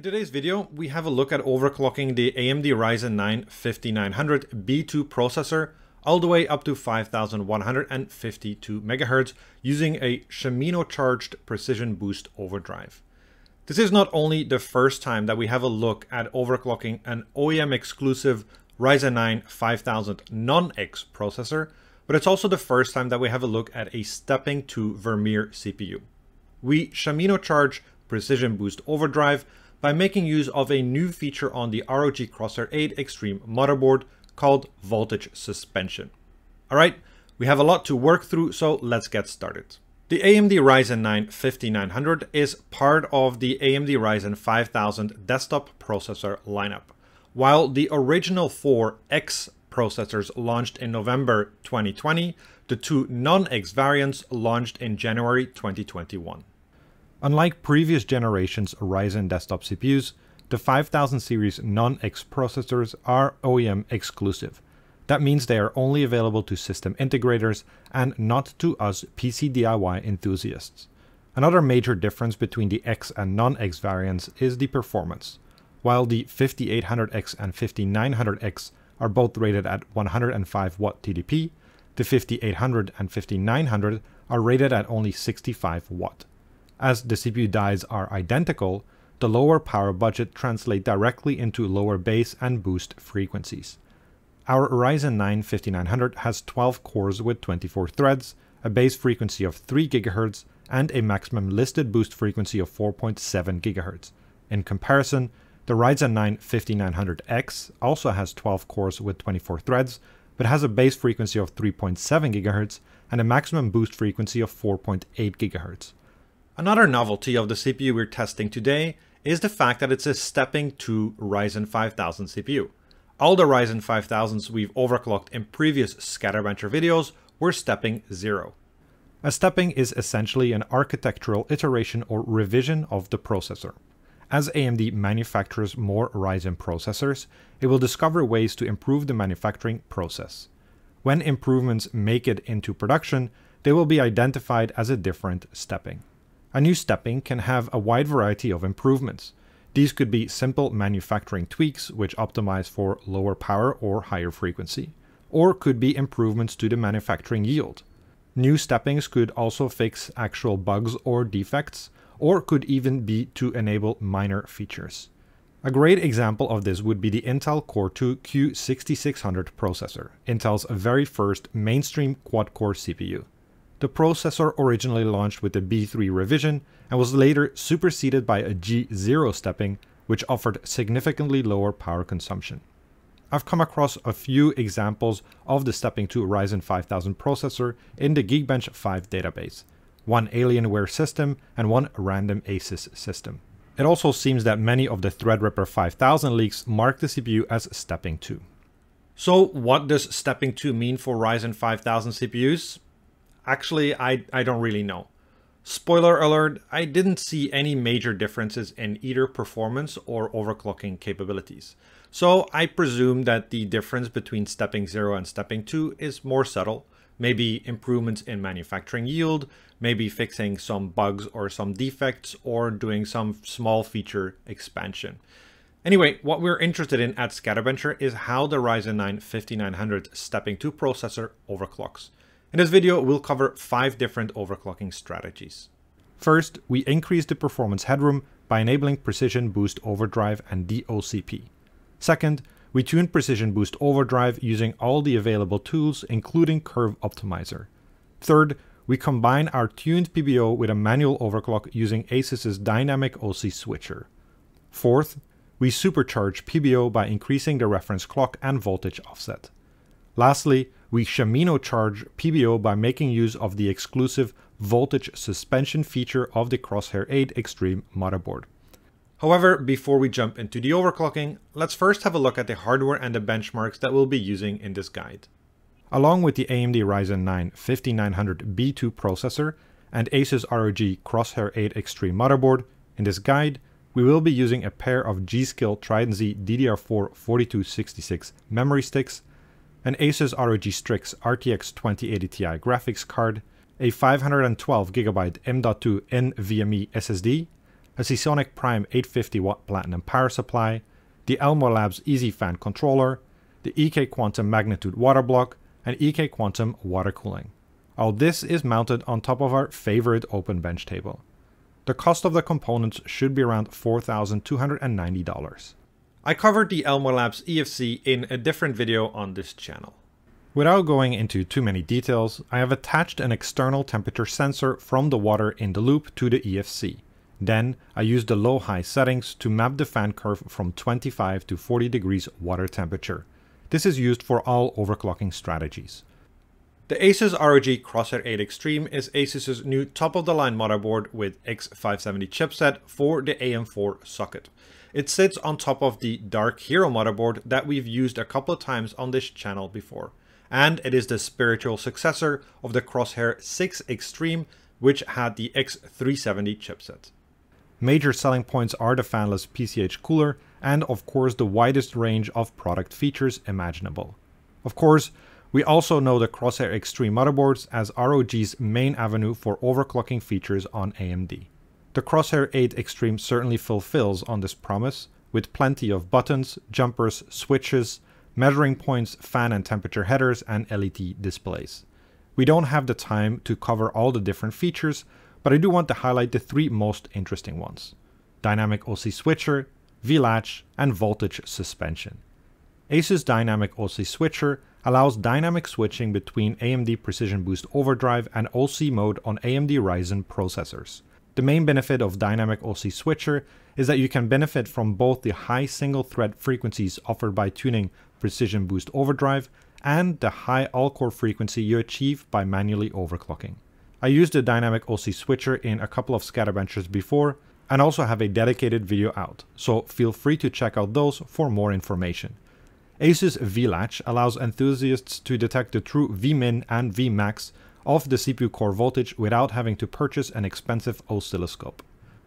In today's video, we have a look at overclocking the AMD Ryzen 9 5900 B2 processor all the way up to 5152 MHz using a Shaminocharged Precision Boost Overdrive. This is not only the first time that we have a look at overclocking an OEM-exclusive Ryzen 9 5000 non-X processor, but it's also the first time that we have a look at a stepping to Vermeer CPU. We Shaminocharge Precision Boost Overdrive by making use of a new feature on the ROG Crosshair VIII Extreme motherboard called Voltage Suspension. All right, we have a lot to work through, so let's get started. The AMD Ryzen 9 5900 is part of the AMD Ryzen 5000 desktop processor lineup. While the original 4X processors launched in November 2020, the two non-X variants launched in January 2021. Unlike previous generations Ryzen desktop CPUs, the 5000 series non-X processors are OEM exclusive. That means they are only available to system integrators and not to us PC DIY enthusiasts. Another major difference between the X and non-X variants is the performance. While the 5800X and 5900X are both rated at 105W TDP, the 5800 and 5900 are rated at only 65W. As the CPU dies are identical, the lower power budget translates directly into lower base and boost frequencies. Our Ryzen 9 5900 has 12 cores with 24 threads, a base frequency of 3 GHz, and a maximum listed boost frequency of 4.7 GHz. In comparison, the Ryzen 9 5900X also has 12 cores with 24 threads, but has a base frequency of 3.7 GHz and a maximum boost frequency of 4.8 GHz. Another novelty of the CPU we're testing today is the fact that it's a stepping to Ryzen 5000 CPU. All the Ryzen 5000s we've overclocked in previous Scatterbencher videos were stepping 0. A stepping is essentially an architectural iteration or revision of the processor. As AMD manufactures more Ryzen processors, it will discover ways to improve the manufacturing process. When improvements make it into production, they will be identified as a different stepping. A new stepping can have a wide variety of improvements. These could be simple manufacturing tweaks which optimize for lower power or higher frequency, or could be improvements to the manufacturing yield. New steppings could also fix actual bugs or defects, or could even be to enable minor features. A great example of this would be the Intel Core 2 Q6600 processor, Intel's very first mainstream quad-core CPU. The processor originally launched with the B3 revision and was later superseded by a G0 stepping, which offered significantly lower power consumption. I've come across a few examples of the stepping to Ryzen 5000 processor in the Geekbench 5 database. One Alienware system and one random ASUS system. It also seems that many of the Threadripper 5000 leaks mark the CPU as stepping 2. So what does stepping 2 mean for Ryzen 5000 CPUs? Actually, I don't really know. Spoiler alert, I didn't see any major differences in either performance or overclocking capabilities. So I presume that the difference between stepping 0 and stepping 2 is more subtle. Maybe improvements in manufacturing yield, maybe fixing some bugs or some defects, or doing some small feature expansion. Anyway, what we're interested in at Scatterbencher is how the Ryzen 9 5900 stepping 2 processor overclocks. In this video, we'll cover 5 different overclocking strategies. First, we increase the performance headroom by enabling Precision Boost Overdrive and DOCP. Second, we tune Precision Boost Overdrive using all the available tools, including Curve Optimizer. Third, we combine our tuned PBO with a manual overclock using ASUS's Dynamic OC Switcher. Fourth, we supercharge PBO by increasing the reference clock and voltage offset. Lastly, we Shaminocharge PBO by making use of the exclusive voltage suspension feature of the Crosshair VIII Extreme motherboard. However, before we jump into the overclocking, let's first have a look at the hardware and the benchmarks that we'll be using in this guide. Along with the AMD Ryzen 9 5900 B2 processor and ASUS ROG Crosshair VIII Extreme motherboard, in this guide, we will be using a pair of G-Skill Trident Z DDR4 4266 memory sticks, an ASUS ROG Strix RTX 2080 Ti graphics card, a 512GB M.2 NVMe SSD, a Seasonic Prime 850W Platinum power supply, the ElmorLabs Easy Fan controller, the EK Quantum Magnitude water block, and EK Quantum water cooling. All this is mounted on top of our favorite open bench table. The cost of the components should be around $4,290. I covered the ElmorLabs EFC in a different video on this channel. Without going into too many details, I have attached an external temperature sensor from the water in the loop to the EFC. Then I used the low-high settings to map the fan curve from 25 to 40 degrees water temperature. This is used for all overclocking strategies. The ASUS ROG Crosshair VIII Extreme is ASUS's new top-of-the-line motherboard with X570 chipset for the AM4 socket. It sits on top of the Dark Hero motherboard that we've used a couple of times on this channel before. And it is the spiritual successor of the Crosshair VI Extreme, which had the X370 chipset. Major selling points are the fanless PCH cooler and of course the widest range of product features imaginable. Of course, we also know the Crosshair Extreme motherboards as ROG's main avenue for overclocking features on AMD. The Crosshair VIII Extreme certainly fulfills on this promise, with plenty of buttons, jumpers, switches, measuring points, fan and temperature headers, and LED displays. We don't have the time to cover all the different features, but I do want to highlight the three most interesting ones: Dynamic OC Switcher, V-Latch, and Voltage Suspension. ASUS Dynamic OC Switcher allows dynamic switching between AMD Precision Boost Overdrive and OC mode on AMD Ryzen processors. The main benefit of Dynamic OC Switcher is that you can benefit from both the high single-thread frequencies offered by tuning Precision Boost Overdrive and the high all-core frequency you achieve by manually overclocking. I used the Dynamic OC Switcher in a couple of Scatterbenchers before and also have a dedicated video out, so feel free to check out those for more information. ASUS V-Latch allows enthusiasts to detect the true Vmin and Vmax of the CPU core voltage without having to purchase an expensive oscilloscope.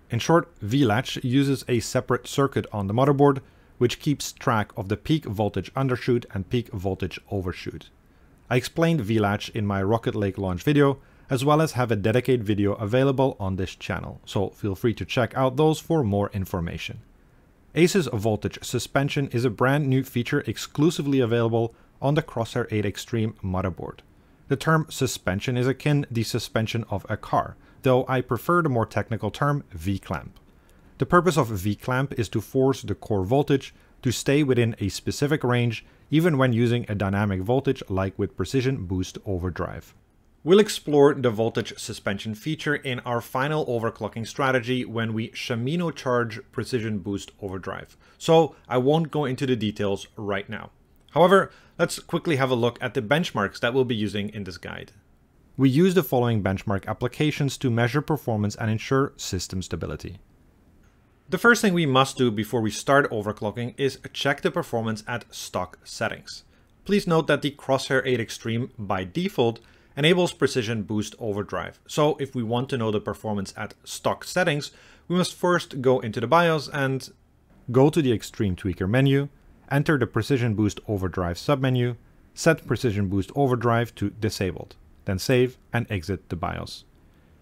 In short, V-Latch uses a separate circuit on the motherboard which keeps track of the peak voltage undershoot and peak voltage overshoot. I explained V-Latch in my Rocket Lake launch video, as well as have a dedicated video available on this channel, so feel free to check out those for more information. ASUS Voltage Suspension is a brand new feature exclusively available on the Crosshair VIII Extreme motherboard. The term suspension is akin to the suspension of a car, though I prefer the more technical term V-clamp. The purpose of V-clamp is to force the core voltage to stay within a specific range even when using a dynamic voltage like with Precision Boost Overdrive. We'll explore the voltage suspension feature in our final overclocking strategy when we Shaminocharge Precision Boost Overdrive, so I won't go into the details right now. However, let's quickly have a look at the benchmarks that we'll be using in this guide. We use the following benchmark applications to measure performance and ensure system stability. The first thing we must do before we start overclocking is check the performance at stock settings. Please note that the Crosshair VIII Extreme by default enables Precision Boost Overdrive. So if we want to know the performance at stock settings, we must first go into the BIOS and go to the Extreme Tweaker menu, enter the Precision Boost Overdrive submenu, set Precision Boost Overdrive to disabled, then save and exit the BIOS.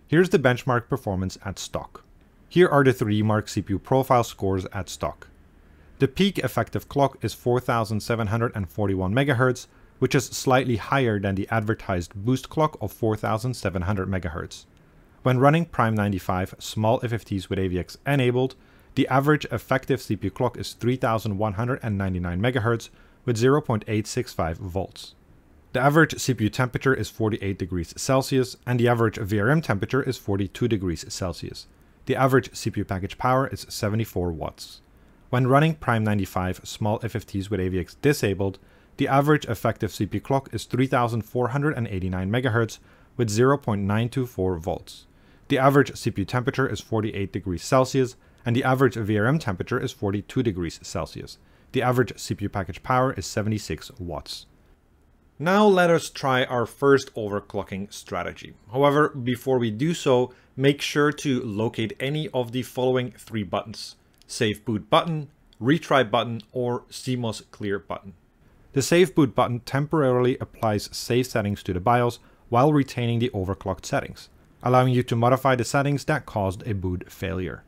Here's the benchmark performance at stock. Here are the 3DMark CPU Profile scores at stock. The peak effective clock is 4,741 MHz, which is slightly higher than the advertised boost clock of 4,700 MHz. When running Prime95 small FFTs with AVX enabled, the average effective CPU clock is 3,199 MHz with 0.865 volts. The average CPU temperature is 48 degrees Celsius and the average VRM temperature is 42 degrees Celsius. The average CPU package power is 74 watts. When running Prime95 small FFTs with AVX disabled, the average effective CPU clock is 3,489 MHz with 0.924 volts. The average CPU temperature is 48 degrees Celsius and the average VRM temperature is 42 degrees Celsius. The average CPU package power is 76 watts. Now let us try our first overclocking strategy. However, before we do so, make sure to locate any of the following three buttons: Safe Boot button, Retry button, or CMOS Clear button. The Safe Boot button temporarily applies safe settings to the BIOS while retaining the overclocked settings, allowing you to modify the settings that caused a boot failure.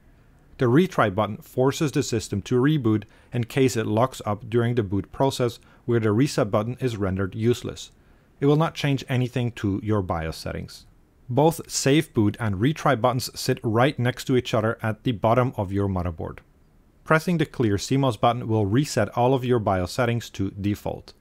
The retry button forces the system to reboot in case it locks up during the boot process, where the reset button is rendered useless. It will not change anything to your BIOS settings. Both safe boot and retry buttons sit right next to each other at the bottom of your motherboard. Pressing the clear CMOS button will reset all of your BIOS settings to default.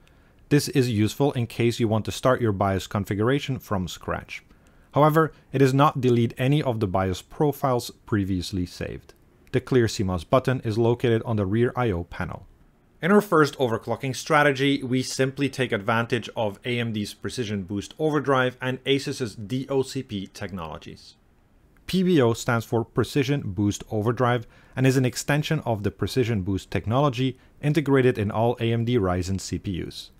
This is useful in case you want to start your BIOS configuration from scratch. However, it does not delete any of the BIOS profiles previously saved. The clear CMOS button is located on the rear I/O panel. In our first overclocking strategy, we simply take advantage of AMD's Precision Boost Overdrive and ASUS's DOCP technologies. PBO stands for Precision Boost Overdrive and is an extension of the Precision Boost technology integrated in all AMD Ryzen CPUs.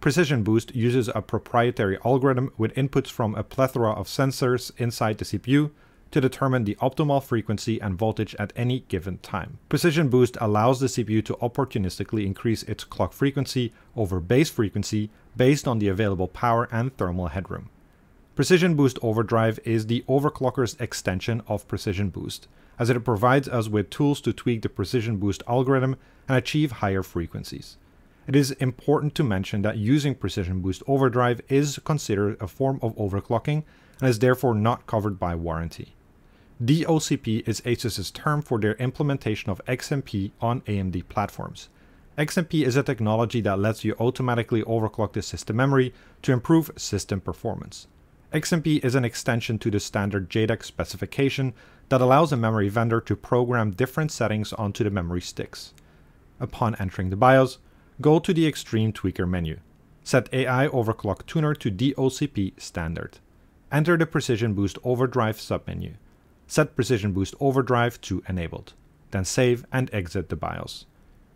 Precision Boost uses a proprietary algorithm with inputs from a plethora of sensors inside the CPU to determine the optimal frequency and voltage at any given time. Precision Boost allows the CPU to opportunistically increase its clock frequency over base frequency based on the available power and thermal headroom. Precision Boost Overdrive is the overclocker's extension of Precision Boost, as it provides us with tools to tweak the Precision Boost algorithm and achieve higher frequencies. It is important to mention that using Precision Boost Overdrive is considered a form of overclocking and is therefore not covered by warranty. DOCP is ASUS's term for their implementation of XMP on AMD platforms. XMP is a technology that lets you automatically overclock the system memory to improve system performance. XMP is an extension to the standard JEDEC specification that allows a memory vendor to program different settings onto the memory sticks. Upon entering the BIOS, go to the Extreme Tweaker menu. Set AI Overclock Tuner to DOCP Standard. Enter the Precision Boost Overdrive submenu. Set Precision Boost Overdrive to Enabled, then save and exit the BIOS.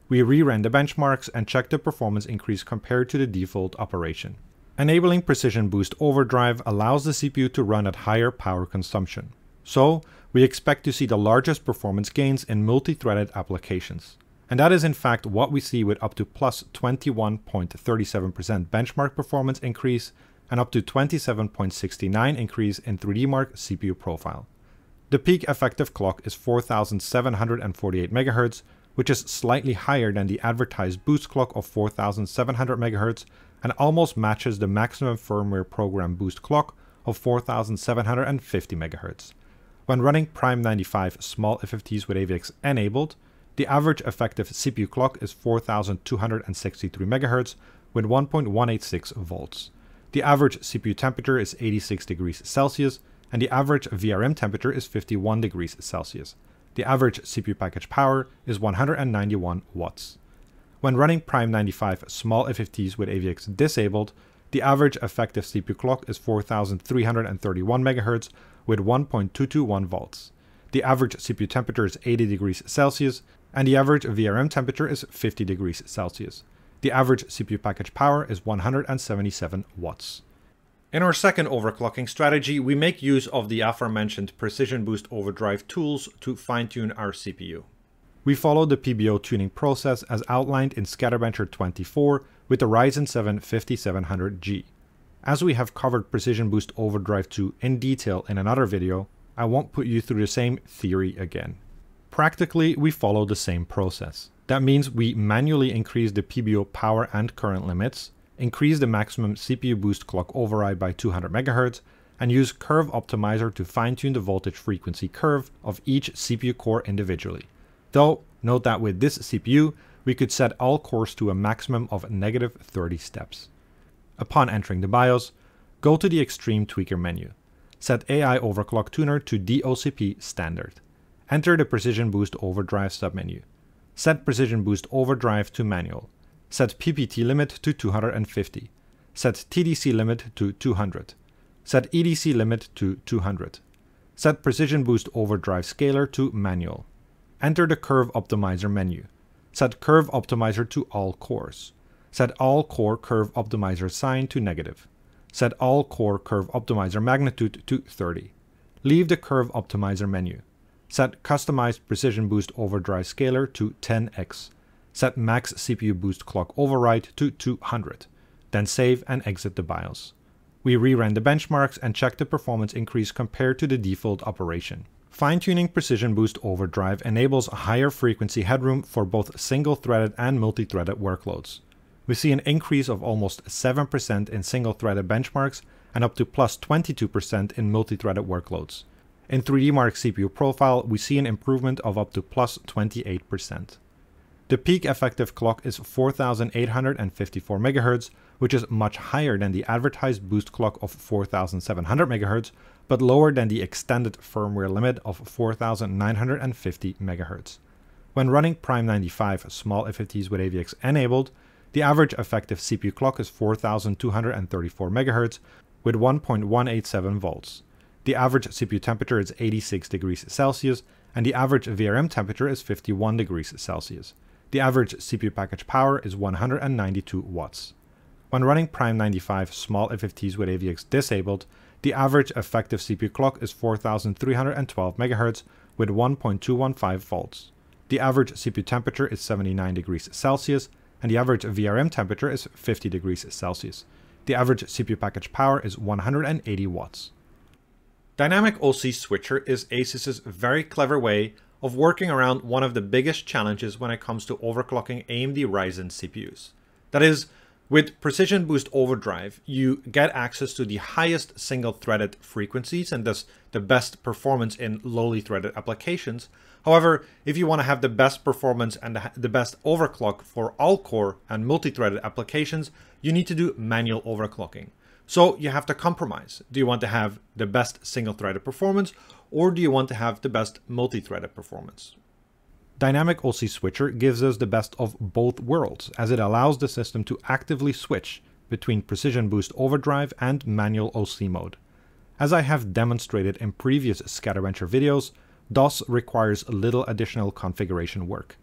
We rerun the benchmarks and check the performance increase compared to the default operation. Enabling Precision Boost Overdrive allows the CPU to run at higher power consumption. So, we expect to see the largest performance gains in multi-threaded applications. And that is in fact what we see with up to plus 21.37% benchmark performance increase and up to 27.69% increase in 3DMark CPU Profile. The peak effective clock is 4,748 MHz, which is slightly higher than the advertised boost clock of 4,700 MHz and almost matches the maximum firmware program boost clock of 4,750 MHz. When running Prime95 small FFTs with AVX enabled, the average effective CPU clock is 4,263 MHz with 1.186 volts. The average CPU temperature is 86 degrees Celsius, and the average VRM temperature is 51 degrees Celsius. The average CPU package power is 191 watts. When running Prime95 small FFTs with AVX disabled, the average effective CPU clock is 4,331 MHz with 1.221 volts. The average CPU temperature is 80 degrees Celsius, and the average VRM temperature is 50 degrees Celsius. The average CPU package power is 177 watts. In our second overclocking strategy, we make use of the aforementioned Precision Boost Overdrive tools to fine-tune our CPU. We follow the PBO tuning process as outlined in Scatterbencher 24 with the Ryzen 7 5700G. As we have covered Precision Boost Overdrive 2 in detail in another video, I won't put you through the same theory again. Practically, we follow the same process. That means we manually increase the PBO power and current limits, increase the maximum CPU boost clock override by 200 MHz, and use Curve Optimizer to fine-tune the voltage frequency curve of each CPU core individually. Though, note that with this CPU, we could set all cores to a maximum of negative 30 steps. Upon entering the BIOS, go to the Extreme Tweaker menu. Set AI Overclock Tuner to DOCP Standard. Enter the Precision Boost Overdrive submenu. Set Precision Boost Overdrive to Manual. Set PPT limit to 250. Set TDC limit to 200. Set EDC limit to 200. Set Precision Boost Overdrive Scaler to Manual. Enter the Curve Optimizer menu. Set Curve Optimizer to All Cores. Set All Core Curve Optimizer Sign to Negative. Set All Core Curve Optimizer Magnitude to 30. Leave the Curve Optimizer menu. Set Customized Precision Boost Overdrive Scaler to 10x. Set Max CPU Boost Clock Override to 200, then save and exit the BIOS. We rerun the benchmarks and check the performance increase compared to the default operation. Fine-tuning Precision Boost Overdrive enables a higher frequency headroom for both single-threaded and multi-threaded workloads. We see an increase of almost 7% in single-threaded benchmarks and up to plus 22% in multi-threaded workloads. In 3DMark CPU Profile, we see an improvement of up to plus 28%. The peak effective clock is 4,854 MHz, which is much higher than the advertised boost clock of 4,700 MHz, but lower than the extended firmware limit of 4,950 MHz. When running Prime95 small F50s with AVX enabled, the average effective CPU clock is 4,234 MHz with 1.187 volts. The average CPU temperature is 86 degrees Celsius, and the average VRM temperature is 51 degrees Celsius. The average CPU package power is 192 watts. When running Prime95 small F50s with AVX disabled, the average effective CPU clock is 4,312 MHz with 1.215 volts. The average CPU temperature is 79 degrees Celsius, and the average VRM temperature is 50 degrees Celsius. The average CPU package power is 180 watts. Dynamic OC Switcher is ASUS's very clever way of working around one of the biggest challenges when it comes to overclocking AMD Ryzen CPUs. That is, with Precision Boost Overdrive, you get access to the highest single-threaded frequencies and thus the best performance in lowly threaded applications. However, if you want to have the best performance and the best overclock for all-core and multi-threaded applications, you need to do manual overclocking. So you have to compromise. Do you want to have the best single-threaded performance, or do you want to have the best multi-threaded performance? Dynamic OC Switcher gives us the best of both worlds, as it allows the system to actively switch between Precision Boost Overdrive and manual OC mode. As I have demonstrated in previous Scatterbencher videos, DOS requires little additional configuration work.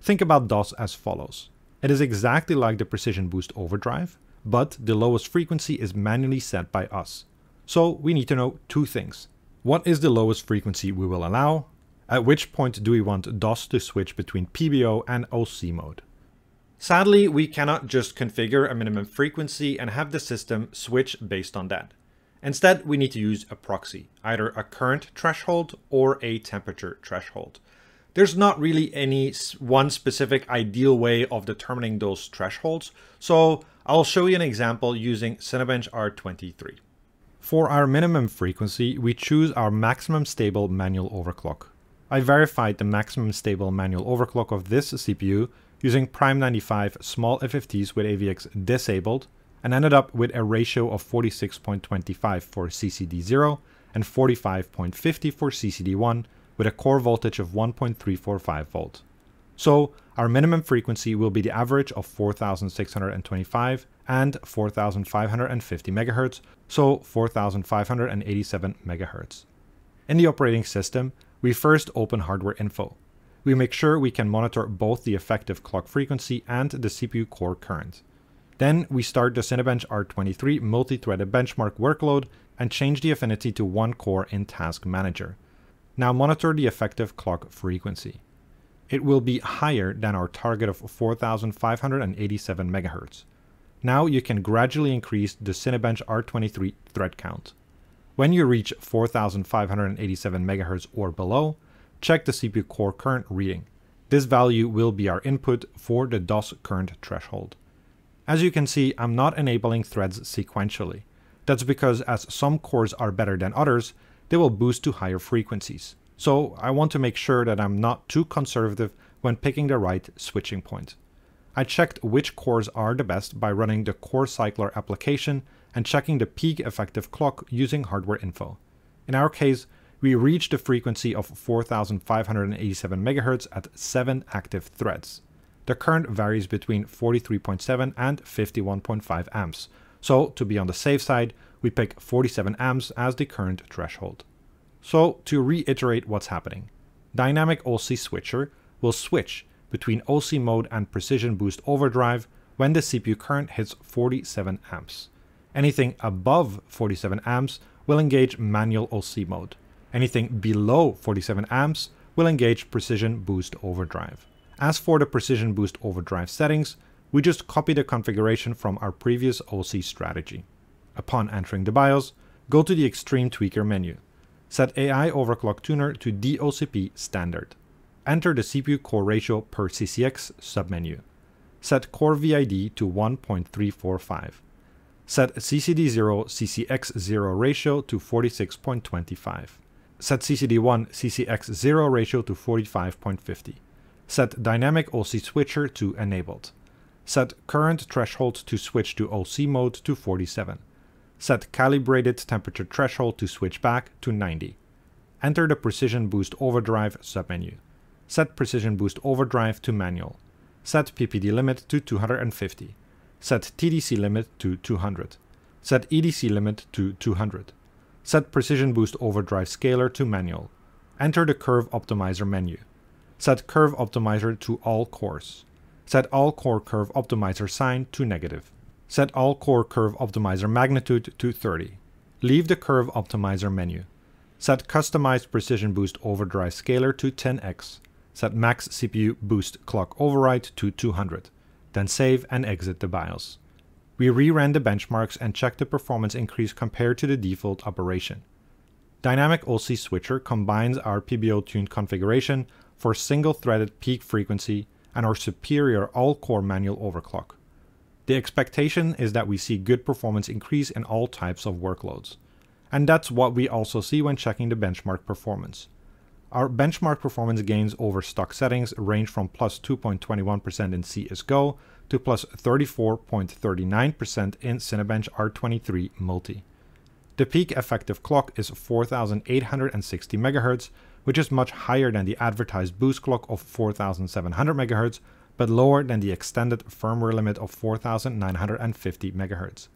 Think about DOS as follows. It is exactly like the Precision Boost Overdrive, but the lowest frequency is manually set by us. So we need to know two things. What is the lowest frequency we will allow? At which point do we want DOS to switch between PBO and OC mode? Sadly, we cannot just configure a minimum frequency and have the system switch based on that. Instead, we need to use a proxy, either a current threshold or a temperature threshold. There's not really any one specific ideal way of determining those thresholds, so I'll show you an example using Cinebench R23. For our minimum frequency, we choose our maximum stable manual overclock. I verified the maximum stable manual overclock of this CPU using Prime95 small F50s with AVX disabled, and ended up with a ratio of 46.25 for CCD0 and 45.50 for CCD1, with a core voltage of 1.345 volt. So our minimum frequency will be the average of 4,625 and 4,550 MHz, so 4,587 MHz. In the operating system, we first open Hardware Info. We make sure we can monitor both the effective clock frequency and the CPU core current. Then we start the Cinebench R23 multi-threaded benchmark workload and change the affinity to 1 core in Task Manager. Now monitor the effective clock frequency. It will be higher than our target of 4,587 MHz. Now you can gradually increase the Cinebench R23 thread count. When you reach 4,587 MHz or below, check the CPU core current reading. This value will be our input for the DOS current threshold. As you can see, I'm not enabling threads sequentially. That's because as some cores are better than others, they will boost to higher frequencies. So I want to make sure that I'm not too conservative when picking the right switching point. I checked which cores are the best by running the Core Cycler application and checking the peak effective clock using Hardware Info. In our case, we reached the frequency of 4,587 MHz at 7 active threads. The current varies between 43.7 and 51.5 amps. So to be on the safe side, we pick 47 amps as the current threshold. So to reiterate what's happening, Dynamic OC Switcher will switch between OC mode and Precision Boost Overdrive when the CPU current hits 47 amps. Anything above 47 amps will engage manual OC mode. Anything below 47 amps will engage Precision Boost Overdrive. As for the Precision Boost Overdrive settings, we just copy the configuration from our previous OC strategy. Upon entering the BIOS, go to the Extreme Tweaker menu. Set AI overclock tuner to DOCP standard. Enter the CPU core ratio per CCX submenu. Set core VID to 1.345. Set CCD0-CCX0 ratio to 46.25. Set CCD1-CCX0 ratio to 45.50. Set Dynamic OC Switcher to Enabled. Set Current Threshold to switch to OC mode to 47. Set Calibrated Temperature Threshold to switch back to 90. Enter the Precision Boost Overdrive submenu. Set Precision Boost Overdrive to Manual. Set PPD Limit to 250. Set TDC Limit to 200. Set EDC Limit to 200. Set Precision Boost Overdrive Scaler to Manual. Enter the Curve Optimizer menu. Set Curve Optimizer to All Cores. Set All Core Curve Optimizer Sign to Negative. Set All Core Curve Optimizer Magnitude to 30. Leave the Curve Optimizer menu. Set Customized Precision Boost Overdrive Scaler to 10x. Set Max CPU Boost Clock Override to 200. Then save and exit the BIOS. We reran the benchmarks and checked the performance increase compared to the default operation. Dynamic OC Switcher combines our PBO-tuned configuration for single-threaded peak frequency and our superior all-core manual overclock. The expectation is that we see good performance increase in all types of workloads. And that's what we also see when checking the benchmark performance. Our benchmark performance gains over stock settings range from plus 2.21% in CSGO to plus 34.39% in Cinebench R23 Multi. The peak effective clock is 4,860 MHz, which is much higher than the advertised boost clock of 4,700 MHz, but lower than the extended firmware limit of 4,950 MHz.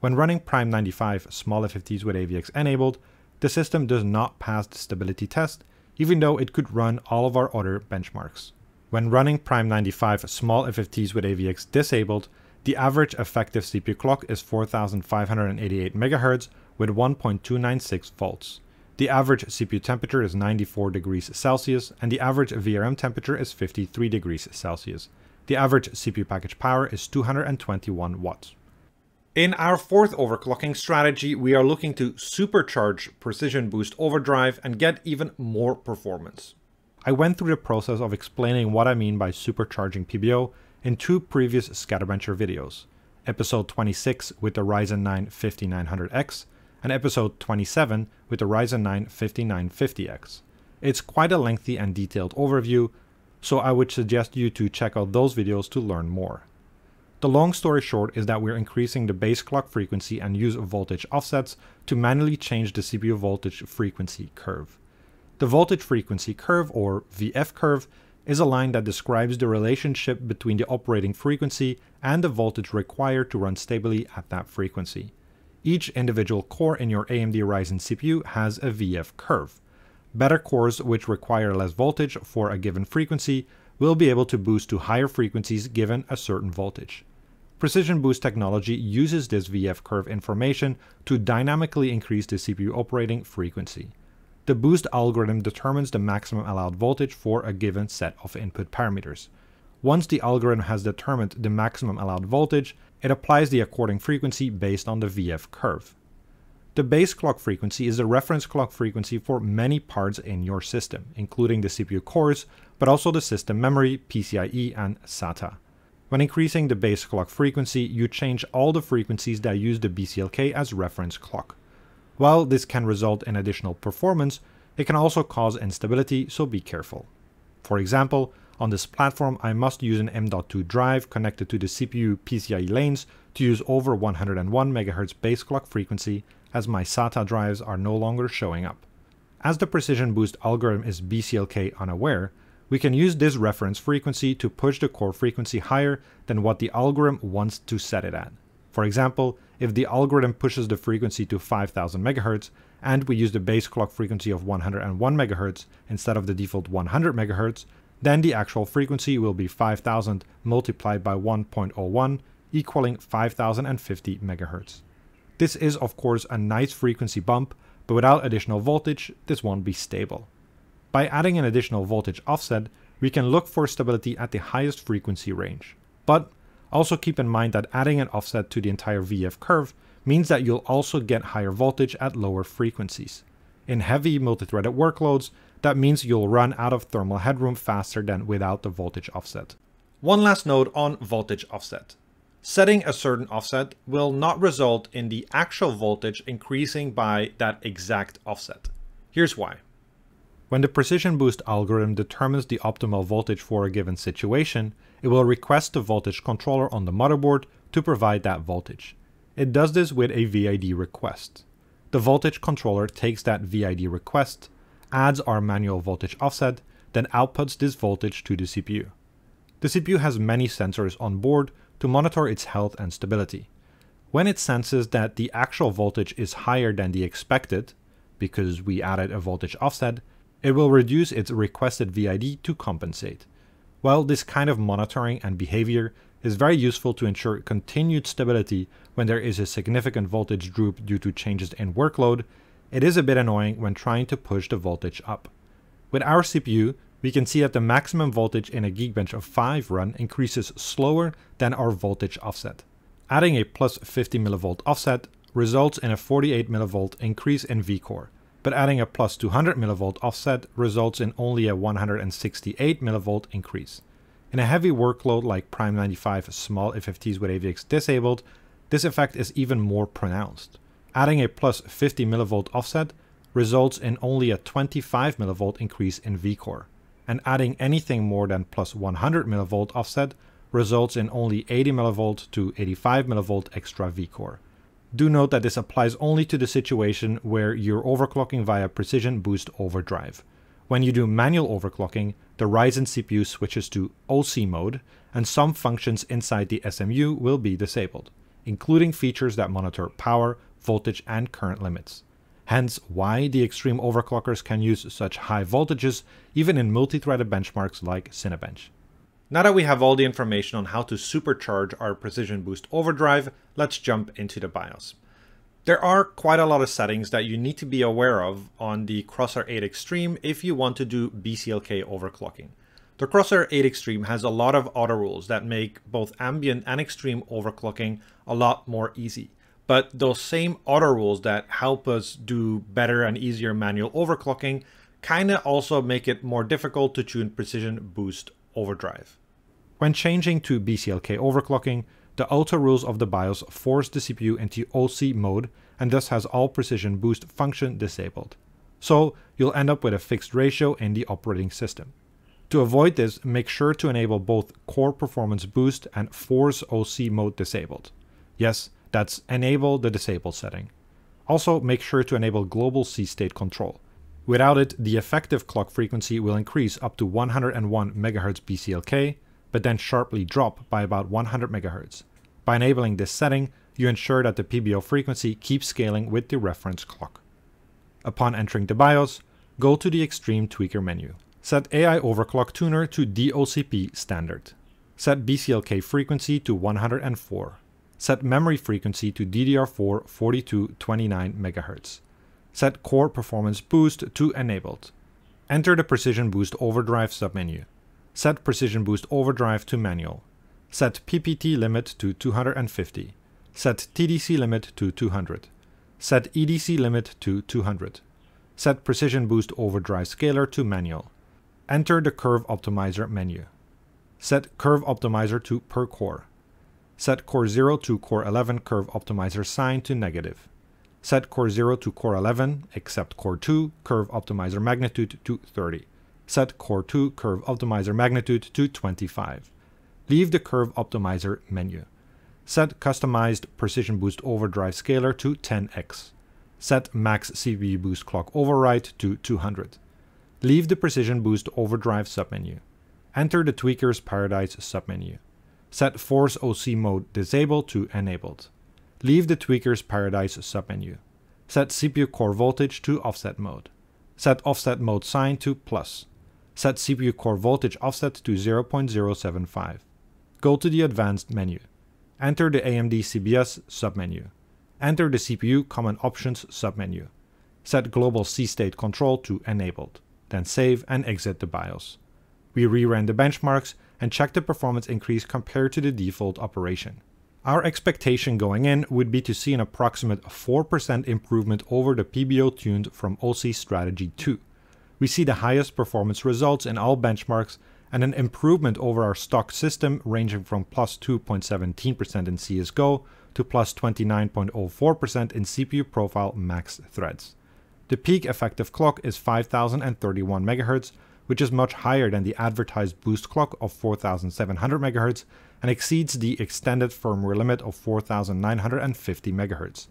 When running Prime95 small F50s with AVX enabled, the system does not pass the stability test, even though it could run all of our other benchmarks. When running Prime95 small F50s with AVX disabled, the average effective CPU clock is 4,588 MHz with 1.296 volts. The average CPU temperature is 94 degrees Celsius, and the average VRM temperature is 53 degrees Celsius. The average CPU package power is 221 watts. In our fourth overclocking strategy, we are looking to supercharge Precision Boost Overdrive and get even more performance. I went through the process of explaining what I mean by supercharging PBO in two previous Scatterbencher videos, episode 26 with the Ryzen 9 5900X, and episode 27 with the Ryzen 9 5950X. It's quite a lengthy and detailed overview, so I would suggest you to check out those videos to learn more. The long story short is that we're increasing the base clock frequency and use voltage offsets to manually change the CPU voltage frequency curve. The voltage frequency curve, or VF curve, is a line that describes the relationship between the operating frequency and the voltage required to run stably at that frequency. Each individual core in your AMD Ryzen CPU has a VF curve. Better cores which require less voltage for a given frequency will be able to boost to higher frequencies given a certain voltage. Precision Boost technology uses this VF curve information to dynamically increase the CPU operating frequency. The boost algorithm determines the maximum allowed voltage for a given set of input parameters. Once the algorithm has determined the maximum allowed voltage, it applies the according frequency based on the VF curve. The base clock frequency is the reference clock frequency for many parts in your system, including the CPU cores, but also the system memory, PCIe, and SATA. When increasing the base clock frequency, you change all the frequencies that use the BCLK as reference clock. While this can result in additional performance, it can also cause instability, so be careful. For example, on this platform, I must use an M.2 drive connected to the CPU PCIe lanes to use over 101 MHz base clock frequency, as my SATA drives are no longer showing up. As the Precision Boost algorithm is BCLK unaware, we can use this reference frequency to push the core frequency higher than what the algorithm wants to set it at. For example, if the algorithm pushes the frequency to 5000 MHz and we use the base clock frequency of 101 MHz instead of the default 100 MHz, then the actual frequency will be 5000 multiplied by 1.01 equaling 5050 MHz. This is of course a nice frequency bump, but without additional voltage, this won't be stable. By adding an additional voltage offset, we can look for stability at the highest frequency range. But also keep in mind that adding an offset to the entire VF curve means that you'll also get higher voltage at lower frequencies. In heavy multi-threaded workloads, that means you'll run out of thermal headroom faster than without the voltage offset. One last note on voltage offset. Setting a certain offset will not result in the actual voltage increasing by that exact offset. Here's why. When the precision boost algorithm determines the optimal voltage for a given situation, it will request the voltage controller on the motherboard to provide that voltage. It does this with a VID request. The voltage controller takes that VID request, adds our manual voltage offset, then outputs this voltage to the CPU. The CPU has many sensors on board to monitor its health and stability. When it senses that the actual voltage is higher than the expected, because we added a voltage offset, it will reduce its requested VID to compensate. Well, this kind of monitoring and behavior is very useful to ensure continued stability when there is a significant voltage droop due to changes in workload. It is a bit annoying when trying to push the voltage up. With our CPU, we can see that the maximum voltage in a Geekbench of 5 run increases slower than our voltage offset. Adding a plus 50 mV offset results in a 48 mV increase in Vcore. But adding a plus 200 mV offset results in only a 168 mV increase. In a heavy workload like Prime95 small FFTs with AVX disabled, this effect is even more pronounced. Adding a plus 50 mV offset results in only a 25 mV increase in Vcore, and adding anything more than plus 100 mV offset results in only 80 mV to 85 mV extra Vcore. Do note that this applies only to the situation where you're overclocking via Precision Boost Overdrive. When you do manual overclocking, the Ryzen CPU switches to OC mode, and some functions inside the SMU will be disabled, including features that monitor power, voltage, and current limits. Hence why the extreme overclockers can use such high voltages even in multi-threaded benchmarks like Cinebench. Now that we have all the information on how to supercharge our Precision Boost Overdrive, let's jump into the BIOS. There are quite a lot of settings that you need to be aware of on the Crosshair VIII Extreme if you want to do BCLK overclocking. The Crosshair VIII Extreme has a lot of auto rules that make both ambient and extreme overclocking a lot more easy. But those same auto rules that help us do better and easier manual overclocking kinda also make it more difficult to tune Precision Boost Overdrive. When changing to BCLK overclocking, the auto rules of the BIOS force the CPU into OC mode and thus has all precision boost function disabled. So you'll end up with a fixed ratio in the operating system. To avoid this, make sure to enable both core performance boost and force OC mode disabled. Yes, that's enable the disable setting. Also make sure to enable global C state control. Without it, the effective clock frequency will increase up to 101 MHz BCLK, but then sharply drop by about 100 MHz. By enabling this setting, you ensure that the PBO frequency keeps scaling with the reference clock. Upon entering the BIOS, go to the Extreme Tweaker menu. Set AI Overclock Tuner to DOCP standard. Set BCLK frequency to 104. Set memory frequency to DDR4 4229 MHz. Set Core Performance Boost to Enabled. Enter the Precision Boost Overdrive submenu. Set Precision Boost Overdrive to Manual. Set PPT Limit to 250. Set TDC Limit to 200. Set EDC Limit to 200. Set Precision Boost Overdrive Scaler to Manual. Enter the Curve Optimizer menu. Set Curve Optimizer to Per Core. Set Core 0 to Core 11 Curve Optimizer Sign to Negative. Set Core 0 to Core 11, except Core 2, Curve Optimizer Magnitude to 30. Set Core 2, Curve Optimizer Magnitude to 25. Leave the Curve Optimizer menu. Set Customized Precision Boost Overdrive Scaler to 10x. Set Max CPU Boost Clock Override to 200. Leave the Precision Boost Overdrive submenu. Enter the Tweaker's Paradise submenu. Set Force OC Mode Disabled to Enabled. Leave the Tweaker's Paradise submenu. Set CPU Core Voltage to Offset Mode. Set Offset Mode Sign to Plus. Set CPU Core Voltage Offset to 0.075. Go to the Advanced menu. Enter the AMD CBS submenu. Enter the CPU Common Options submenu. Set Global C State Control to Enabled. Then save and exit the BIOS. We reran the benchmarks and check the performance increase compared to the default operation. Our expectation going in would be to see an approximate 4% improvement over the PBO tuned from OC Strategy 2. We see the highest performance results in all benchmarks and an improvement over our stock system ranging from plus 2.17% in CSGO to plus 29.04% in CPU Profile max threads. The peak effective clock is 5031 MHz, which is much higher than the advertised boost clock of 4700 MHz and exceeds the extended firmware limit of 4950 MHz.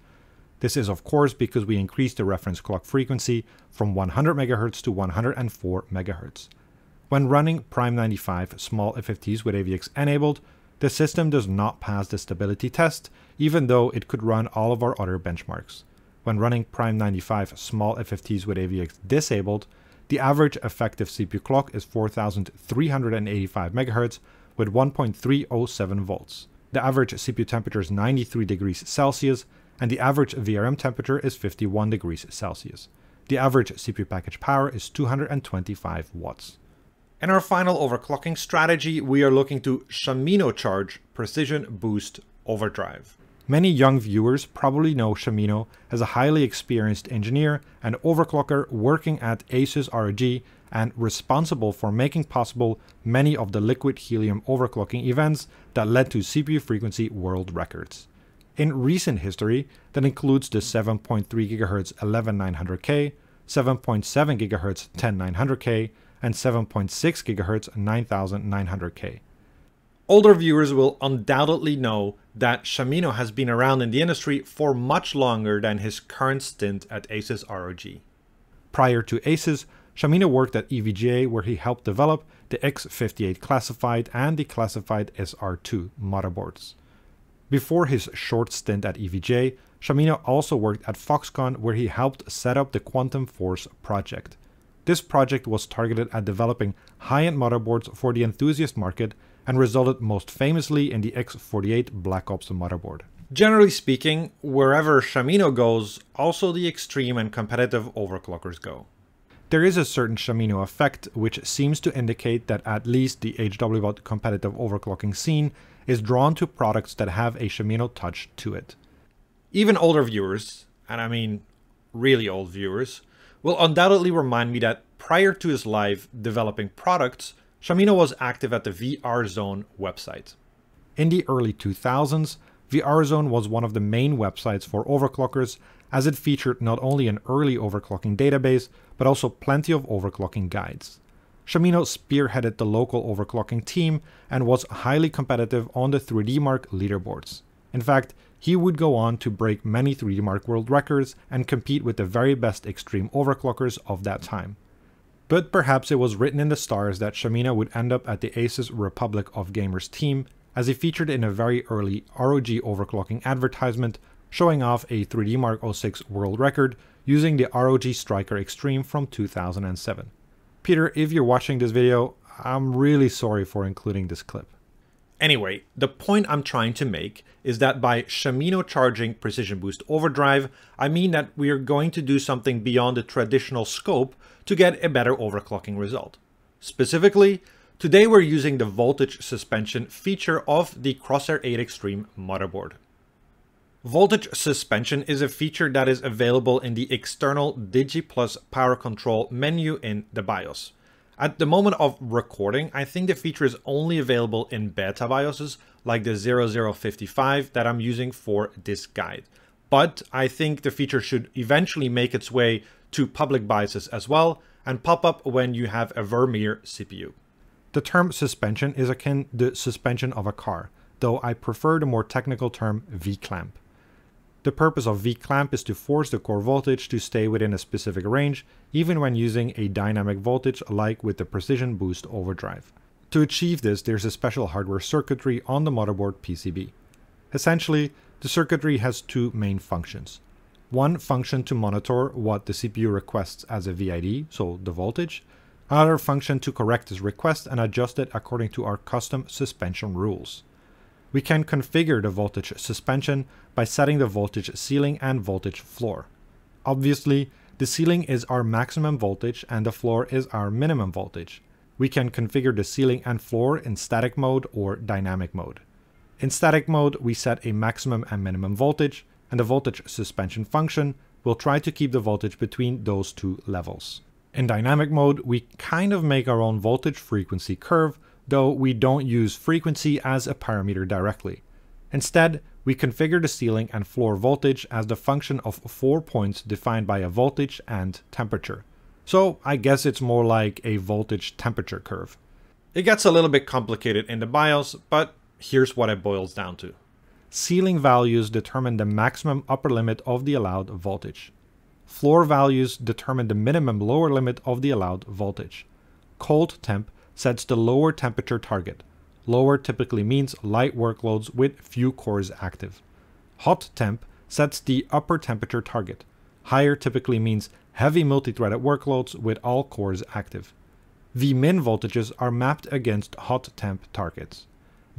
This is of course because we increased the reference clock frequency from 100 MHz to 104 MHz. When running Prime95 small FFTs with AVX enabled, the system does not pass the stability test, even though it could run all of our other benchmarks. When running Prime95 small FFTs with AVX disabled, the average effective CPU clock is 4385 MHz with 1.307 volts. The average CPU temperature is 93 degrees Celsius and the average VRM temperature is 51 degrees Celsius. The average CPU package power is 225 watts. In our final overclocking strategy, we are looking to Shaminocharged Precision Boost Overdrive. Many young viewers probably know Shamino as a highly experienced engineer and overclocker working at ASUS ROG and responsible for making possible many of the liquid helium overclocking events that led to CPU frequency world records. In recent history, that includes the 7.3 GHz 11900K, 7.7 GHz 10900K, and 7.6 GHz 9900K. Older viewers will undoubtedly know that Shamino has been around in the industry for much longer than his current stint at ASUS ROG. Prior to ASUS, Shamino worked at EVGA where he helped develop the X58 classified and the classified SR2 motherboards. Before his short stint at EVGA, Shamino also worked at Foxconn where he helped set up the Quantum Force project. This project was targeted at developing high-end motherboards for the enthusiast market and resulted most famously in the X48 Black Ops motherboard. Generally speaking, wherever Shamino goes, also the extreme and competitive overclockers go. There is a certain Shamino effect which seems to indicate that at least the HWBot competitive overclocking scene is drawn to products that have a Shamino touch to it. Even older viewers, and I mean really old viewers, will undoubtedly remind me that prior to his live developing products, Shamino was active at the VRZone website. In the early 2000s, VRZone was one of the main websites for overclockers as it featured not only an early overclocking database, but also plenty of overclocking guides. Shamino spearheaded the local overclocking team and was highly competitive on the 3DMark leaderboards. In fact, he would go on to break many 3DMark world records and compete with the very best extreme overclockers of that time. But perhaps it was written in the stars that Shamino would end up at the ASUS Republic of Gamers team, as he featured in a very early ROG overclocking advertisement showing off a 3DMark 06 world record using the ROG Striker Extreme from 2007. Peter, if you're watching this video, I'm really sorry for including this clip. Anyway, the point I'm trying to make is that by Shamino charging Precision Boost Overdrive, I mean that we are going to do something beyond the traditional scope to get a better overclocking result. Specifically, today we're using the voltage suspension feature of the Crosshair VIII Extreme motherboard. Voltage suspension is a feature that is available in the external DigiPlus power control menu in the BIOS. At the moment of recording, I think the feature is only available in beta BIOSes like the 0055 that I'm using for this guide. But I think the feature should eventually make its way to public BIOSes as well and pop up when you have a Vermeer CPU. The term suspension is akin to the suspension of a car, though I prefer the more technical term V-clamp. The purpose of V-clamp is to force the core voltage to stay within a specific range, even when using a dynamic voltage like with the Precision Boost Overdrive. To achieve this, there's a special hardware circuitry on the motherboard PCB. Essentially, the circuitry has two main functions. One function to monitor what the CPU requests as a VID, so the voltage. Another function to correct this request and adjust it according to our custom suspension rules. We can configure the voltage suspension by setting the voltage ceiling and voltage floor. Obviously, the ceiling is our maximum voltage and the floor is our minimum voltage. We can configure the ceiling and floor in static mode or dynamic mode. In static mode, we set a maximum and minimum voltage, and the voltage suspension function will try to keep the voltage between those two levels. In dynamic mode, we kind of make our own voltage frequency curve, though we don't use frequency as a parameter directly. Instead, we configure the ceiling and floor voltage as the function of 4 points defined by a voltage and temperature. So I guess it's more like a voltage temperature curve. It gets a little bit complicated in the BIOS, but here's what it boils down to. Ceiling values determine the maximum upper limit of the allowed voltage. Floor values determine the minimum lower limit of the allowed voltage. Cold temp sets the lower temperature target. Lower typically means light workloads with few cores active. Hot temp sets the upper temperature target. Higher typically means heavy multi-threaded workloads with all cores active. Vmin voltages are mapped against hot temp targets.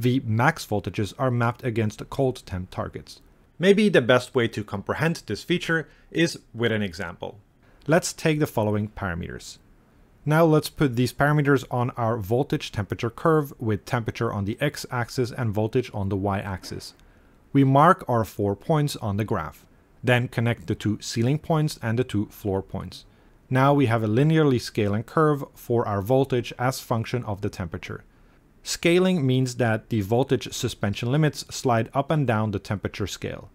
Vmax voltages are mapped against cold temp targets. Maybe the best way to comprehend this feature is with an example. Let's take the following parameters. Now let's put these parameters on our voltage temperature curve with temperature on the x-axis and voltage on the y-axis. We mark our 4 points on the graph, then connect the 2 ceiling points and the 2 floor points. Now we have a linearly scaling curve for our voltage as function of the temperature. Scaling means that the voltage suspension limits slide up and down the temperature scale.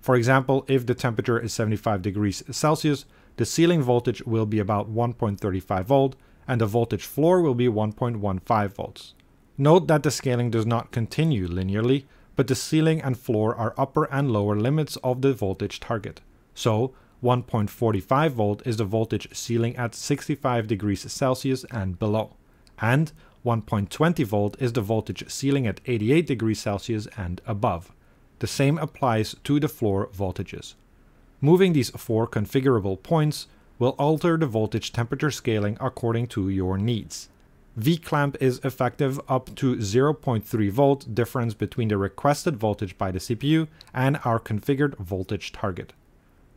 For example, if the temperature is 75 degrees Celsius, the ceiling voltage will be about 1.35 volt and the voltage floor will be 1.15 volts. Note that the scaling does not continue linearly, but the ceiling and floor are upper and lower limits of the voltage target. So 1.45 volt is the voltage ceiling at 65 degrees Celsius and below, and 1.20 volt is the voltage ceiling at 88 degrees Celsius and above. The same applies to the floor voltages. Moving these 4 configurable points will alter the voltage temperature scaling according to your needs. V-clamp is effective up to 0.3 volt difference between the requested voltage by the CPU and our configured voltage target.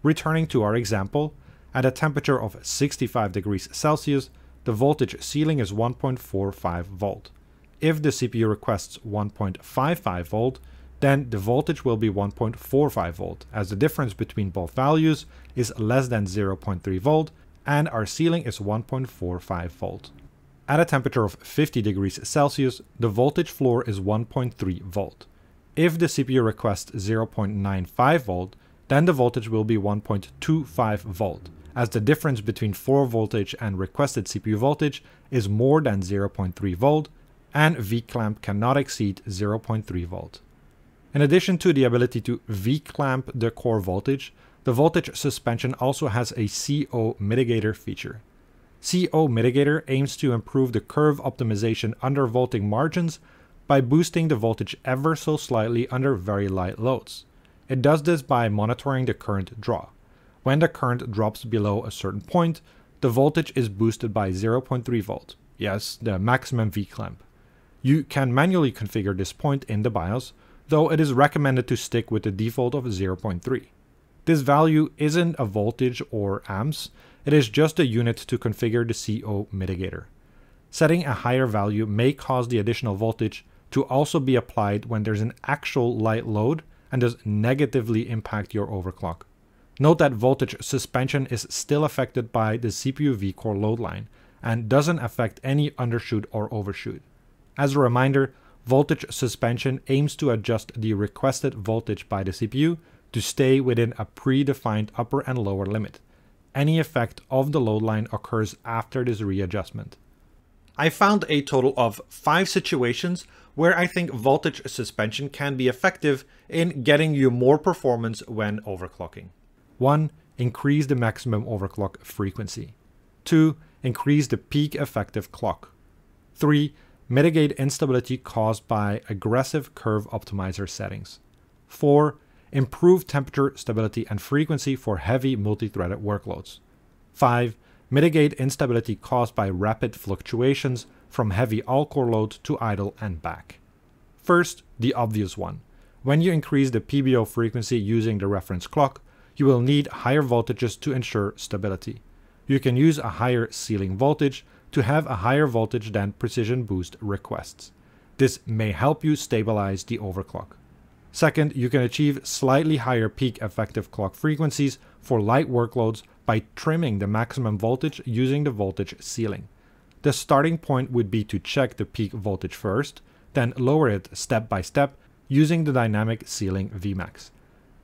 Returning to our example, at a temperature of 65 degrees Celsius, the voltage ceiling is 1.45 volt. If the CPU requests 1.55 volt, then the voltage will be 1.45 volt, as the difference between both values is less than 0.3 volt, and our ceiling is 1.45 volt. At a temperature of 50 degrees Celsius, the voltage floor is 1.3 volt. If the CPU requests 0.95 volt, then the voltage will be 1.25 volt, as the difference between floor voltage and requested CPU voltage is more than 0.3 volt, and V-clamp cannot exceed 0.3 volt. In addition to the ability to V-clamp the core voltage, the voltage suspension also has a CO mitigator feature. CO mitigator aims to improve the curve optimization under volting margins by boosting the voltage ever so slightly under very light loads. It does this by monitoring the current draw. When the current drops below a certain point, the voltage is boosted by 0.3 volt. Yes, the maximum V-clamp. You can manually configure this point in the BIOS, though it is recommended to stick with the default of 0.3. This value isn't a voltage or amps, it is just a unit to configure the CO mitigator. Setting a higher value may cause the additional voltage to also be applied when there's an actual light load and does negatively impact your overclock. Note that voltage suspension is still affected by the CPU V-core load line and doesn't affect any undershoot or overshoot. As a reminder, voltage suspension aims to adjust the requested voltage by the CPU to stay within a predefined upper and lower limit. Any effect of the load line occurs after this readjustment. I found a total of 5 situations where I think voltage suspension can be effective in getting you more performance when overclocking. 1. Increase the maximum overclock frequency. 2. Increase the peak effective clock. 3. Mitigate instability caused by aggressive curve optimizer settings. 4. Improve temperature stability and frequency for heavy multi-threaded workloads. 5. Mitigate instability caused by rapid fluctuations from heavy all-core load to idle and back. First, the obvious one. When you increase the PBO frequency using the reference clock, you will need higher voltages to ensure stability. You can use a higher ceiling voltage to have a higher voltage than Precision Boost requests. This may help you stabilize the overclock. Second, you can achieve slightly higher peak effective clock frequencies for light workloads by trimming the maximum voltage using the voltage ceiling. The starting point would be to check the peak voltage first, then lower it step by step using the dynamic ceiling Vmax.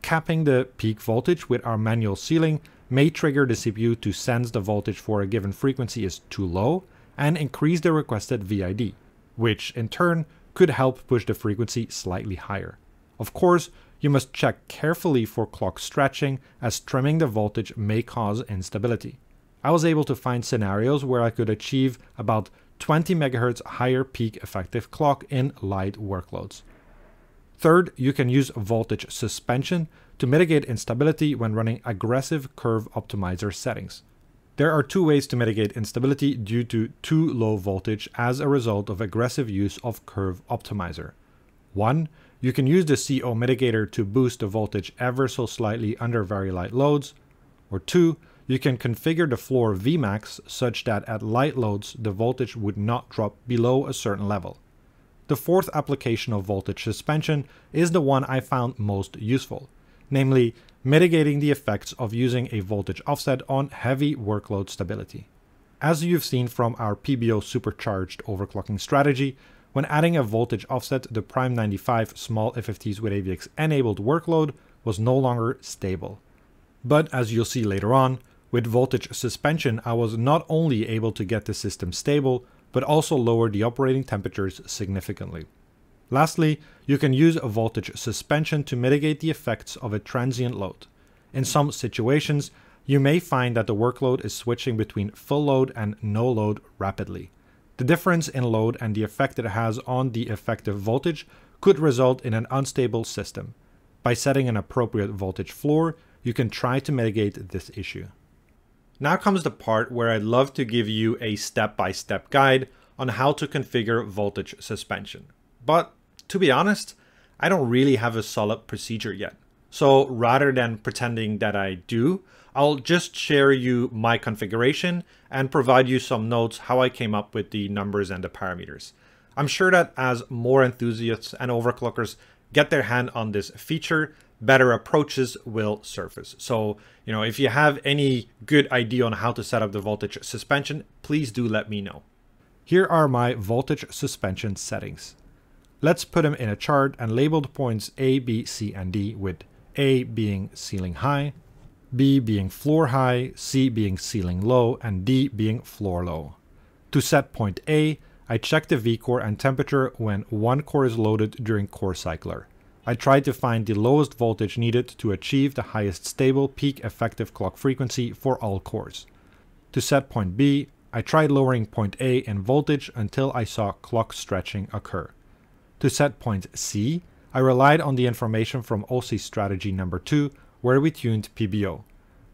Capping the peak voltage with our manual ceiling may trigger the CPU to sense the voltage for a given frequency is too low and increase the requested VID, which in turn could help push the frequency slightly higher. Of course, you must check carefully for clock stretching, as trimming the voltage may cause instability. I was able to find scenarios where I could achieve about 20 MHz higher peak effective clock in light workloads. Third, you can use voltage suspension to mitigate instability when running aggressive curve optimizer settings. There are two ways to mitigate instability due to too low voltage as a result of aggressive use of curve optimizer. One, you can use the CO mitigator to boost the voltage ever so slightly under very light loads, or two, you can configure the floor Vmax such that at light loads the voltage would not drop below a certain level. The fourth application of voltage suspension is the one I found most useful, namely mitigating the effects of using a voltage offset on heavy workload stability. As you've seen from our PBO supercharged overclocking strategy, when adding a voltage offset, the Prime95 small FFTs with AVX enabled workload was no longer stable. But as you'll see later on, with voltage suspension I was not only able to get the system stable, but also lower the operating temperatures significantly. Lastly, you can use a voltage suspension to mitigate the effects of a transient load. In some situations, you may find that the workload is switching between full load and no load rapidly. The difference in load and the effect it has on the effective voltage could result in an unstable system. By setting an appropriate voltage floor, you can try to mitigate this issue. Now comes the part where I'd love to give you a step-by-step guide on how to configure voltage suspension. But to be honest, I don't really have a solid procedure yet. So rather than pretending that I do, I'll just share you my configuration and provide you some notes how I came up with the numbers and the parameters. I'm sure that as more enthusiasts and overclockers get their hand on this feature, better approaches will surface. So, if you have any good idea on how to set up the voltage suspension, please do let me know. Here are my voltage suspension settings. Let's put them in a chart and label the points A, B, C, and D, with A being ceiling high, B being floor high, C being ceiling low, and D being floor low. To set point A, I check the V-core and temperature when one core is loaded during core cycler. I try to find the lowest voltage needed to achieve the highest stable peak effective clock frequency for all cores. To set point B, I tried lowering point A in voltage until I saw clock stretching occur. To set point C, I relied on the information from OC strategy number 2, where we tuned PBO.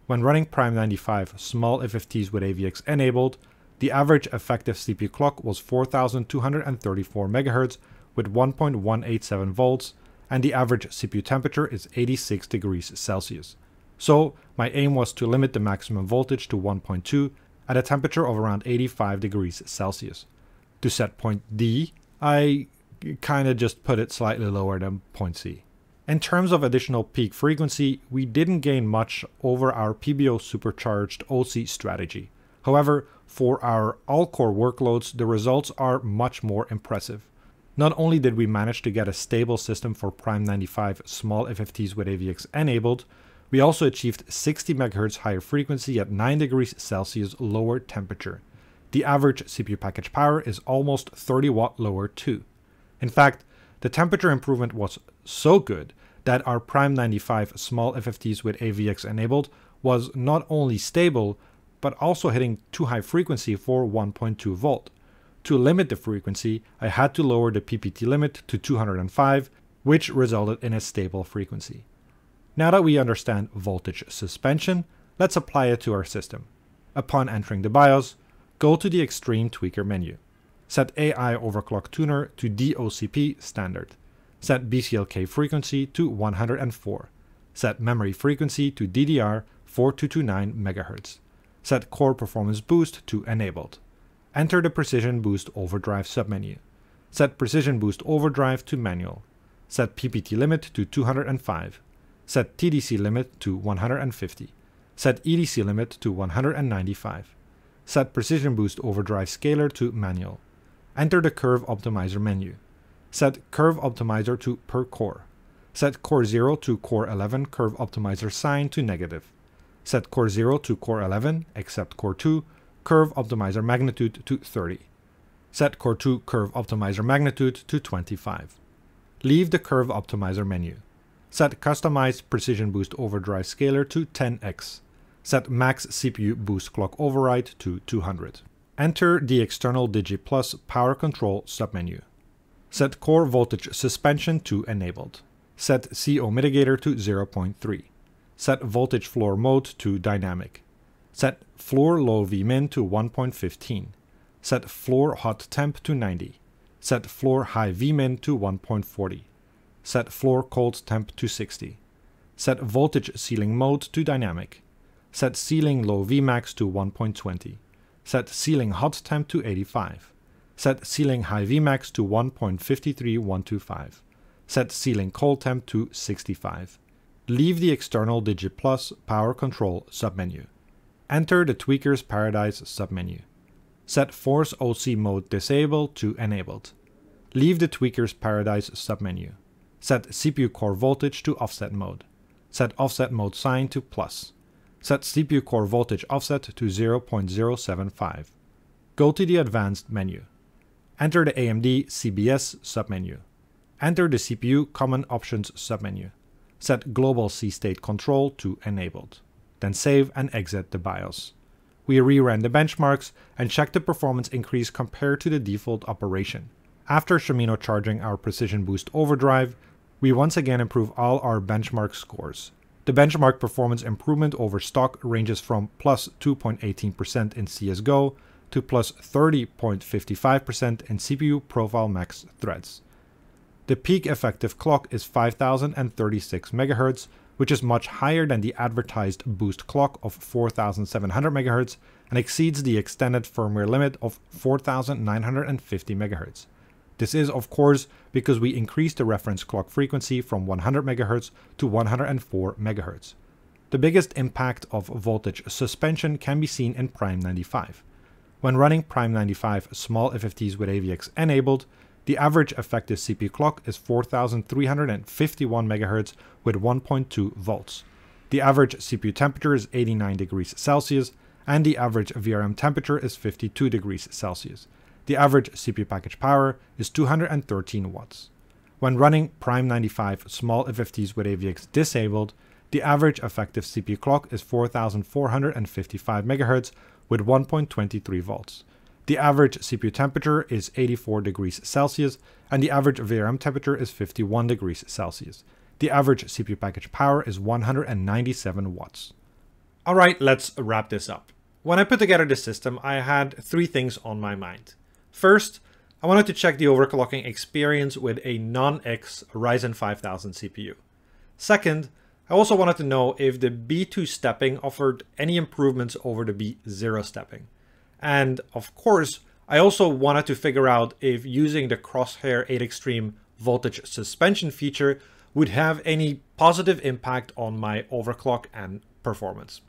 When running Prime95 small FFTs with AVX enabled, the average effective CPU clock was 4,234 MHz with 1.187 volts, and the average CPU temperature is 86 degrees Celsius. So my aim was to limit the maximum voltage to 1.2 at a temperature of around 85 degrees Celsius. To set point D, I kinda just put it slightly lower than point C. In terms of additional peak frequency, we didn't gain much over our PBO supercharged OC strategy. However, for our all-core workloads, the results are much more impressive. Not only did we manage to get a stable system for Prime95 small FFTs with AVX enabled, we also achieved 60 MHz higher frequency at 9 degrees Celsius lower temperature. The average CPU package power is almost 30 watt lower too. In fact, the temperature improvement was so good that our Prime95 small FFTs with AVX enabled was not only stable, but also hitting too high frequency for 1.2 volt. To limit the frequency, I had to lower the PPT limit to 205, which resulted in a stable frequency. Now that we understand voltage suspension, let's apply it to our system. Upon entering the BIOS, go to the Extreme Tweaker menu. Set AI Overclock Tuner to DOCP standard. Set BCLK frequency to 104. Set memory frequency to DDR 4229 MHz. Set Core Performance Boost to enabled. Enter the Precision Boost Overdrive submenu. Set Precision Boost Overdrive to manual. Set PPT limit to 205. Set TDC limit to 150. Set EDC limit to 195. Set Precision Boost Overdrive Scaler to manual. Enter the Curve Optimizer menu. Set Curve Optimizer to per core. Set Core 0 to Core 11 Curve Optimizer sign to negative. Set Core 0 to Core 11, except Core 2, Curve Optimizer magnitude to 30. Set Core 2 Curve Optimizer magnitude to 25. Leave the Curve Optimizer menu. Set Customized Precision Boost Overdrive Scaler to 10x. Set Max CPU Boost Clock Override to 200. Enter the external DigiPlus Power Control submenu. Set Core Voltage Suspension to Enabled. Set CO mitigator to 0.3. Set Voltage Floor Mode to Dynamic. Set Floor Low Vmin to 1.15. Set Floor Hot Temp to 90. Set Floor High Vmin to 1.40. Set Floor Cold Temp to 60. Set Voltage Ceiling Mode to Dynamic. Set Ceiling Low Vmax to 1.20. Set Ceiling Hot Temp to 85. Set Ceiling High Vmax to 1.53125. Set Ceiling Cold Temp to 65. Leave the external DigiPlus Power Control submenu. Enter the Tweaker's Paradise submenu. Set Force OC Mode Disabled to Enabled. Leave the Tweaker's Paradise submenu. Set CPU core voltage to offset mode. Set offset mode sign to plus. Set CPU core voltage offset to 0.075. Go to the advanced menu. Enter the AMD CBS submenu. Enter the CPU common options submenu. Set global C state control to enabled. Then save and exit the BIOS. We reran the benchmarks and checked the performance increase compared to the default operation. After Shamino charging our Precision Boost Overdrive, we once again improve all our benchmark scores. The benchmark performance improvement over stock ranges from plus 2.18% in CSGO to plus 30.55% in CPU Profile Max threads. The peak effective clock is 5036 MHz, which is much higher than the advertised boost clock of 4700 MHz and exceeds the extended firmware limit of 4950 MHz. This is, of course, because we increased the reference clock frequency from 100 MHz to 104 MHz. The biggest impact of voltage suspension can be seen in Prime95. When running Prime95 small FFTs with AVX enabled, the average effective CPU clock is 4351 MHz with 1.2 volts. The average CPU temperature is 89 degrees Celsius, and the average VRM temperature is 52 degrees Celsius. The average CPU package power is 213 watts. When running Prime95 small FFTs with AVX disabled, the average effective CPU clock is 4455 MHz with 1.23 volts. The average CPU temperature is 84 degrees Celsius, and the average VRM temperature is 51 degrees Celsius. The average CPU package power is 197 watts. Alright, let's wrap this up. When I put together this system, I had three things on my mind. First, I wanted to check the overclocking experience with a non-X Ryzen 5000 CPU. Second, I also wanted to know if the B2 stepping offered any improvements over the B0 stepping. And of course, I also wanted to figure out if using the Crosshair VIII Extreme voltage suspension feature would have any positive impact on my overclock and performance.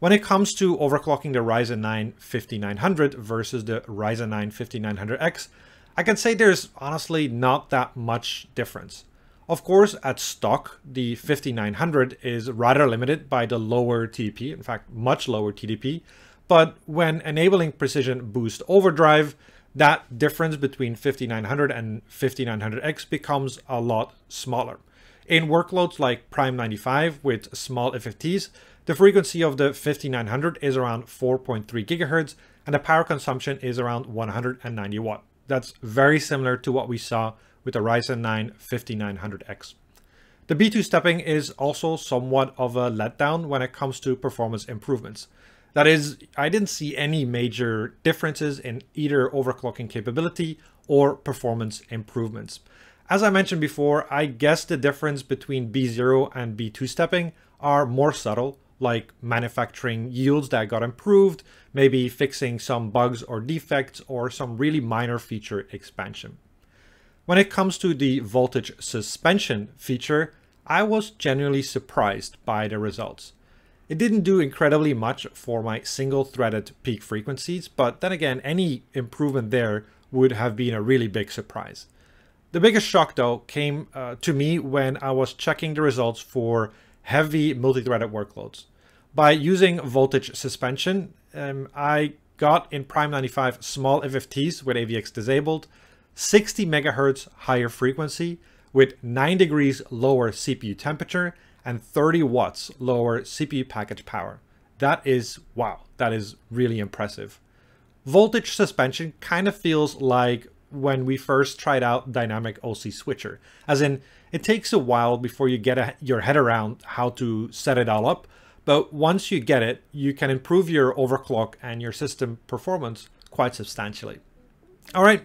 When it comes to overclocking the Ryzen 9 5900 versus the Ryzen 9 5900X, I can say there's honestly not that much difference. Of course, at stock, the 5900 is rather limited by the lower TDP, in fact, much lower TDP, but when enabling Precision Boost Overdrive, that difference between 5900 and 5900X becomes a lot smaller. In workloads like Prime95 with small FFTs, the frequency of the 5900 is around 4.3 GHz and the power consumption is around 190 watt. That's very similar to what we saw with the Ryzen 9 5900X. The B2 stepping is also somewhat of a letdown when it comes to performance improvements. That is, I didn't see any major differences in either overclocking capability or performance improvements. As I mentioned before, I guess the difference between B0 and B2 stepping are more subtle, like manufacturing yields that got improved, maybe fixing some bugs or defects, or some really minor feature expansion. When it comes to the voltage suspension feature, I was genuinely surprised by the results. It didn't do incredibly much for my single-threaded peak frequencies, but then again, any improvement there would have been a really big surprise. The biggest shock though came to me when I was checking the results for heavy multi-threaded workloads. By using voltage suspension, I got in Prime95 small FFTs with AVX disabled, 60 megahertz higher frequency with 9 degrees lower CPU temperature and 30 watts lower CPU package power. That is, wow, that is really impressive. Voltage suspension kind of feels like when we first tried out Dynamic OC Switcher, as in it takes a while before you get your head around how to set it all up, but once you get it, you can improve your overclock and your system performance quite substantially. All right,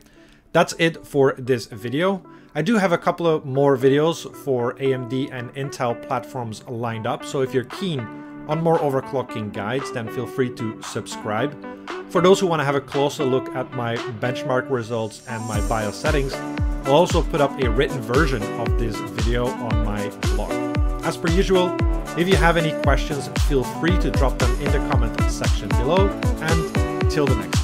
that's it for this video. I do have a couple of more videos for AMD and Intel platforms lined up, so if you're keen on more overclocking guides, then feel free to subscribe. For those who want to have a closer look at my benchmark results and my BIOS settings, I'll also put up a written version of this video on my blog. As per usual, if you have any questions, feel free to drop them in the comment section below, and till the next time.